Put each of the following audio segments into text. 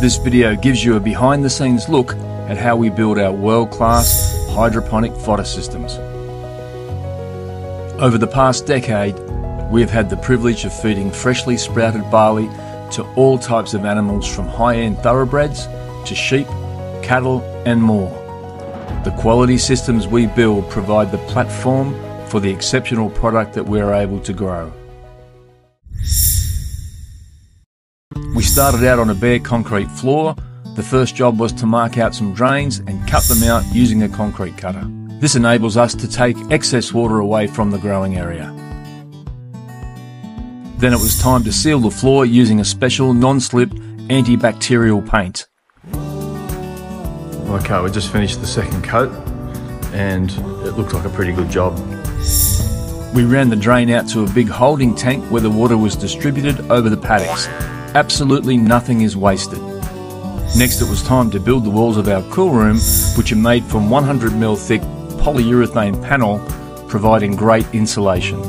This video gives you a behind the scenes look at how we build our world-class hydroponic photosystems. Over the past decade, we have had the privilege of feeding freshly sprouted barley to all types of animals, from high-end thoroughbreds to sheep, cattle and more. The quality systems we build provide the platform for the exceptional product that we are able to grow. We started out on a bare concrete floor. The first job was to mark out some drains and cut them out using a concrete cutter. This enables us to take excess water away from the growing area. Then it was time to seal the floor using a special non-slip antibacterial paint. Okay, we just finished the second coat and it looked like a pretty good job. We ran the drain out to a big holding tank where the water was distributed over the paddocks. Absolutely nothing is wasted. Next, it was time to build the walls of our cool room, which are made from 100mm thick polyurethane panel, providing great insulation.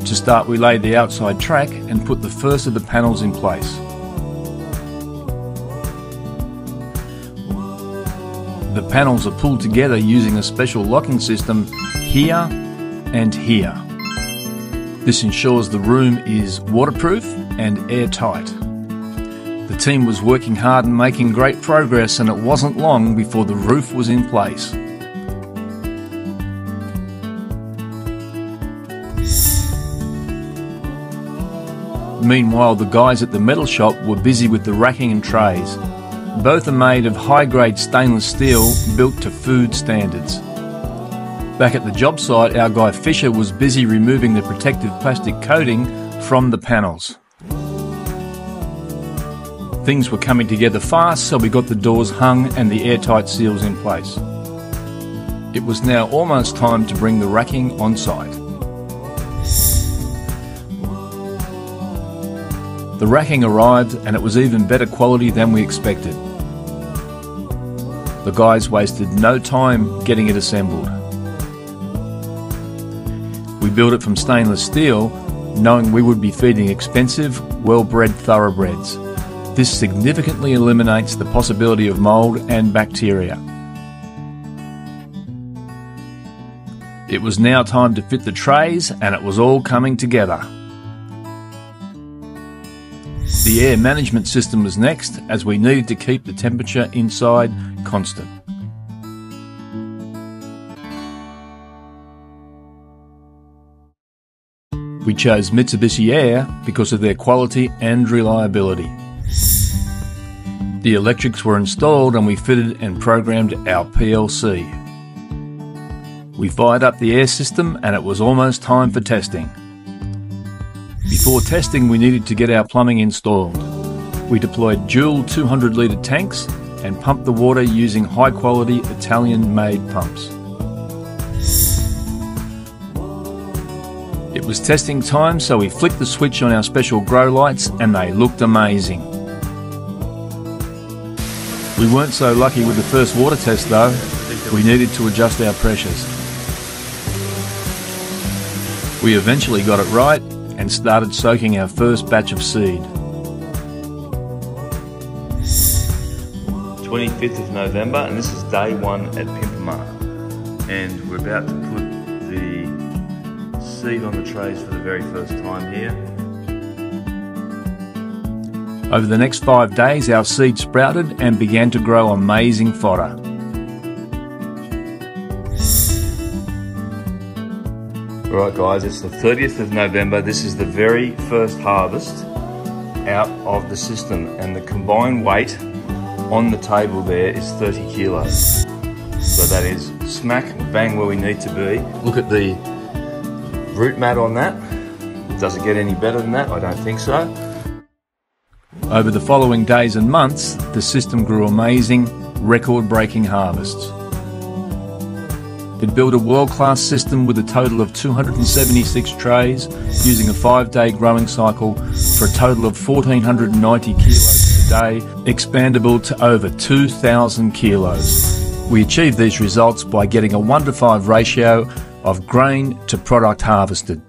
To start, we laid the outside track and put the first of the panels in place. The panels are pulled together using a special locking system here and here. This ensures the room is waterproof and airtight. The team was working hard and making great progress, and it wasn't long before the roof was in place. Meanwhile, the guys at the metal shop were busy with the racking and trays. Both are made of high-grade stainless steel built to food standards. Back at the job site, our guy Fisher was busy removing the protective plastic coating from the panels. Things were coming together fast, so we got the doors hung and the airtight seals in place. It was now almost time to bring the racking on site. The racking arrived and it was even better quality than we expected. The guys wasted no time getting it assembled. We built it from stainless steel, knowing we would be feeding expensive, well-bred thoroughbreds. This significantly eliminates the possibility of mould and bacteria. It was now time to fit the trays and it was all coming together. The air management system was next, as we needed to keep the temperature inside constant. We chose Mitsubishi Air because of their quality and reliability. The electrics were installed and we fitted and programmed our PLC. We fired up the air system and it was almost time for testing. Before testing, we needed to get our plumbing installed. We deployed dual 200-litre tanks and pumped the water using high-quality Italian-made pumps. It was testing time, so we flicked the switch on our special grow lights and they looked amazing. We weren't so lucky with the first water test though. We needed to adjust our pressures. We eventually got it right and started soaking our first batch of seed. 25th of November, and this is day one at Pimpama. And we're about to put the seed on the trays for the very first time here. Over the next 5 days, our seed sprouted and began to grow amazing fodder. Right guys, it's the 30th of November. This is the very first harvest out of the system, and the combined weight on the table there is 30 kilos. So that is smack bang where we need to be. Look at the root mat on that. Does it get any better than that? I don't think so. Over the following days and months, the system grew amazing, record-breaking harvests. It built a world-class system with a total of 276 trays using a 5-day growing cycle for a total of 1,490 kilos per day, expandable to over 2,000 kilos. We achieved these results by getting a 1-to-5 ratio of grain to product harvested.